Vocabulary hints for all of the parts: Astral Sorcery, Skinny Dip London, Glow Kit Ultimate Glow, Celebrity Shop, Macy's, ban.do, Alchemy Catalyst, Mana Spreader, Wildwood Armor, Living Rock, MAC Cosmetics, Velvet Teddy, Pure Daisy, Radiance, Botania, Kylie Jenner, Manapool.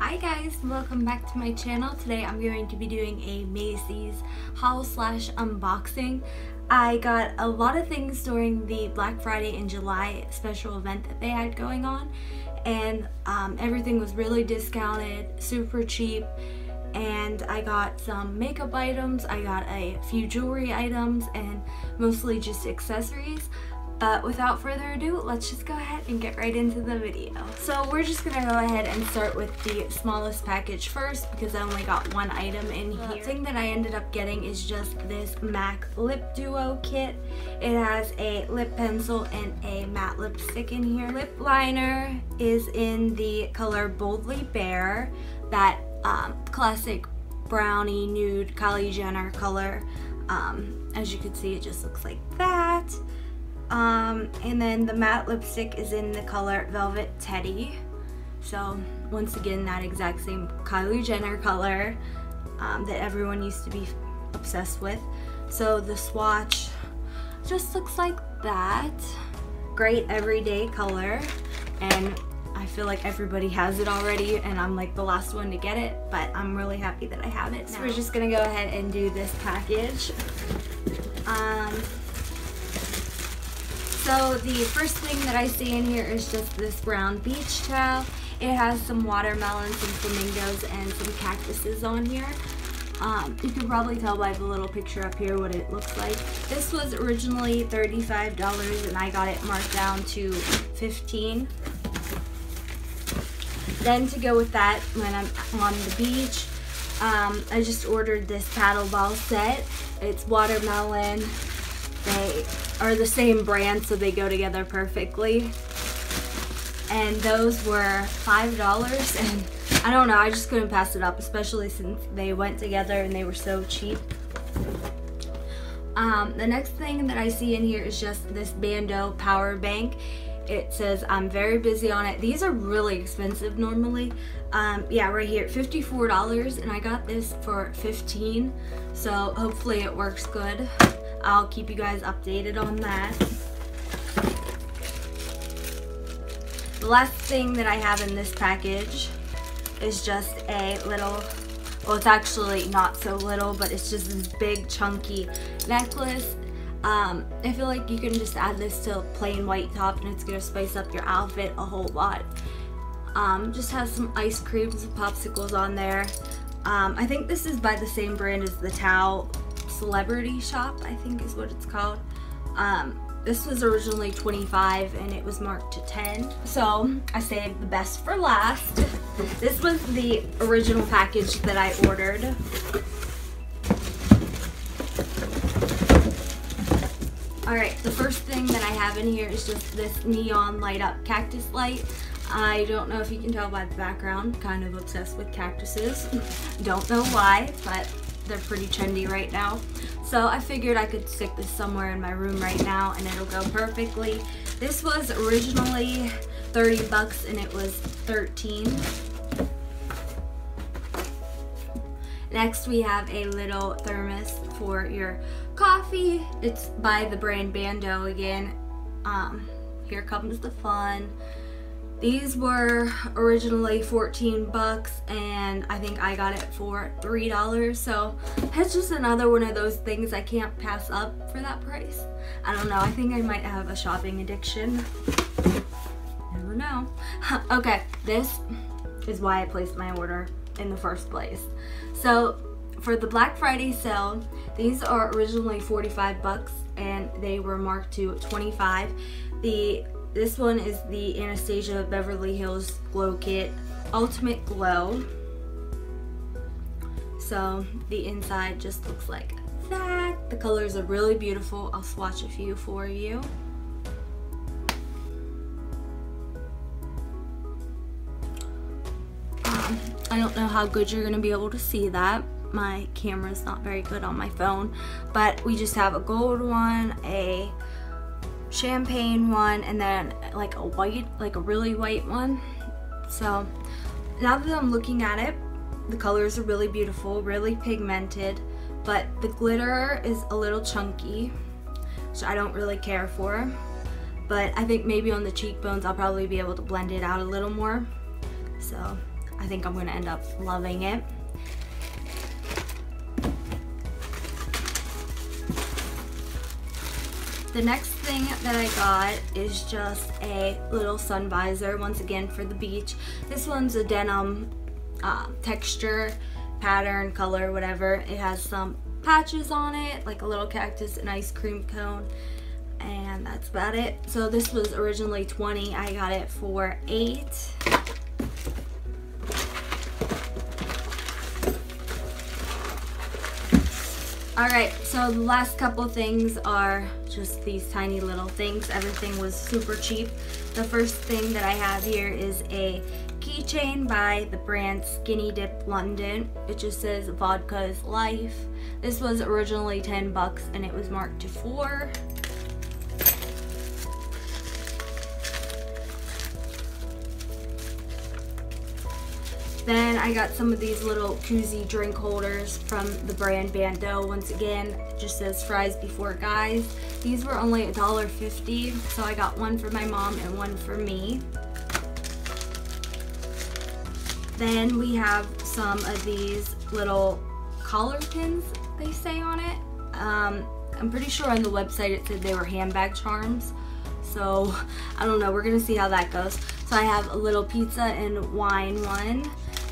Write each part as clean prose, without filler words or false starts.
Hi guys, welcome back to my channel. Today I'm going to be doing a Macy's haul slash unboxing. I got a lot of things during the Black Friday in July special event that they had going on, and everything was really discounted, super cheap, and I got some makeup items, I got a few jewelry items, and mostly just accessories. But without further ado, let's just go ahead and get right into the video. So we're just gonna go ahead and start with the smallest package first because I only got one item in here. The thing that I ended up getting is just this MAC Lip Duo kit. It has a lip pencil and a matte lipstick in here. Lip liner is in the color Boldly Bare, that classic brownie nude Kylie Jenner color. As you can see, it just looks like that. And then the matte lipstick is in the color Velvet Teddy, so once again that exact same Kylie Jenner color that everyone used to be obsessed with. So the swatch just looks like that. Great everyday color, and I feel like everybody has it already and I'm like the last one to get it, but I'm really happy that I have it. So we're just gonna go ahead and do this package. So the first thing that I see in here is just this brown beach towel. It has some watermelons, some flamingos, and some cactuses on here. You can probably tell by the little picture up here what it looks like. This was originally $35 and I got it marked down to $15. Then to go with that, when I'm on the beach, I just ordered this paddle ball set. It's watermelon. They are the same brand, so they go together perfectly, and those were $5, and I don't know, I just couldn't pass it up, especially since they went together and they were so cheap. The next thing that I see in here is just this Ban.do power bank. It says I'm very busy on it. These are really expensive normally. Yeah, right here, $54, and I got this for $15, so hopefully it works good. I'll keep you guys updated on that. The last thing that I have in this package is just a little, well, it's actually not so little, but it's just this big chunky necklace. I feel like you can just add this to a plain white top and it's gonna spice up your outfit a whole lot. Just has some ice creams and popsicles on there. I think this is by the same brand as the towel, Celebrity Shop, I think is what it's called. This was originally $25 and it was marked to $10, so I saved the best for last. This was the original package that I ordered. Alright, the first thing that I have in here is just this neon light up cactus light. I don't know if you can tell by the background, kind of obsessed with cactuses. Don't know why, but they're pretty trendy right now, so I figured I could stick this somewhere in my room right now and it'll go perfectly. This was originally $30 and it was $13. Next we have a little thermos for your coffee. It's by the brand Ban.do again. Here comes the fun. These were originally $14 and I think I got it for $3, so it's just another one of those things I can't pass up for that price. I don't know, I think I might have a shopping addiction. Never know. Okay, this is why I placed my order in the first place. So for the Black Friday sale, these are originally $45 and they were marked to $25. This one is the Anastasia Beverly Hills Glow Kit Ultimate Glow. So the inside just looks like that. The colors are really beautiful. I'll swatch a few for you. I don't know how good you're gonna be able to see that. My camera's not very good on my phone, but we just have a gold one, a champagne one, and then like a white, like a really white one. So now that I'm looking at it, the colors are really beautiful, really pigmented, but the glitter is a little chunky, which I don't really care for, but I think maybe on the cheekbones I'll probably be able to blend it out a little more. So I think I'm gonna end up loving it. The next thing that I got is just a little sun visor, once again for the beach. This one's a denim texture, pattern, color, whatever. It has some patches on it, like a little cactus and ice cream cone, and that's about it. So this was originally $20. I got it for $8. Alright, so the last couple things are just these tiny little things. Everything was super cheap. The first thing that I have here is a keychain by the brand Skinny Dip London. It just says vodka is life. This was originally $10 and it was marked to $4. Then I got some of these little koozie drink holders from the brand ban.do. Once again, it just says fries before guys. These were only $1.50, so I got one for my mom and one for me. Then we have some of these little collar pins, they say on it. I'm pretty sure on the website it said they were handbag charms. So I don't know, we're gonna see how that goes. So I have a little pizza and wine one.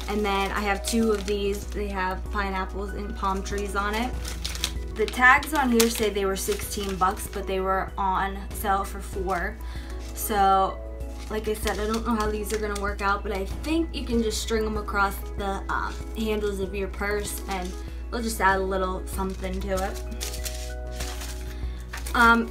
And then I have two of these. They have pineapples and palm trees on it. The tags on here say they were $16, but they were on sale for $4. So like I said, I don't know how these are gonna work out, but I think you can just string them across the handles of your purse and they'll just add a little something to it.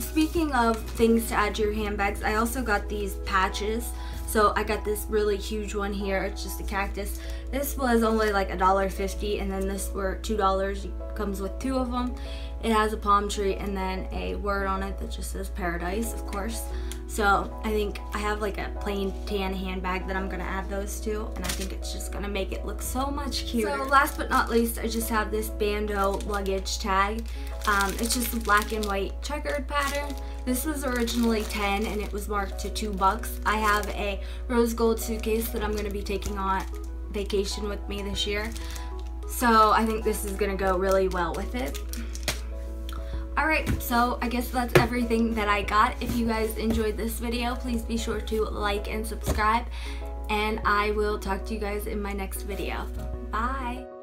Speaking of things to add to your handbags, I also got these patches. So I got this really huge one here. It's just a cactus. This was only like $1.50, and then this were $2. It comes with two of them. It has a palm tree and then a word on it that just says paradise, of course. So I think I have like a plain tan handbag that I'm gonna add those to, and I think it's just gonna make it look so much cuter. So last but not least, I just have this ban.do luggage tag. It's just a black and white checkered pattern. This was originally $10 and it was marked to $2. I have a rose gold suitcase that I'm gonna be taking on vacation with me this year. So I think this is gonna go really well with it. Alright, so I guess that's everything that I got. If you guys enjoyed this video, please be sure to like and subscribe, and I will talk to you guys in my next video. Bye!